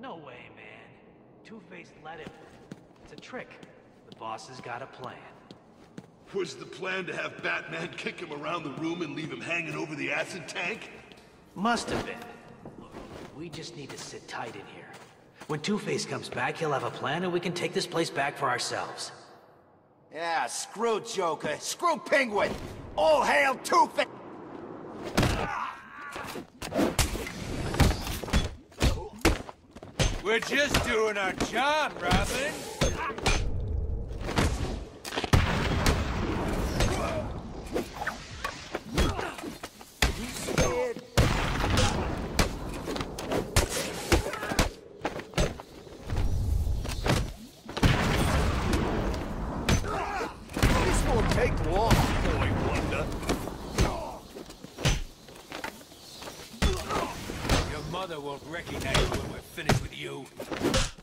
No way, man. Two-Face let him. It's a trick. The boss has got a plan. Was the plan to have Batman kick him around the room and leave him hanging over the acid tank? Must have been. Look, we just need to sit tight in here. When Two-Face comes back, he'll have a plan and we can take this place back for ourselves. Yeah, screw Joker. Screw Penguin. All hail Two-Face! We're just doing our job, Robin. Your mother won't recognize you when we're finished with you.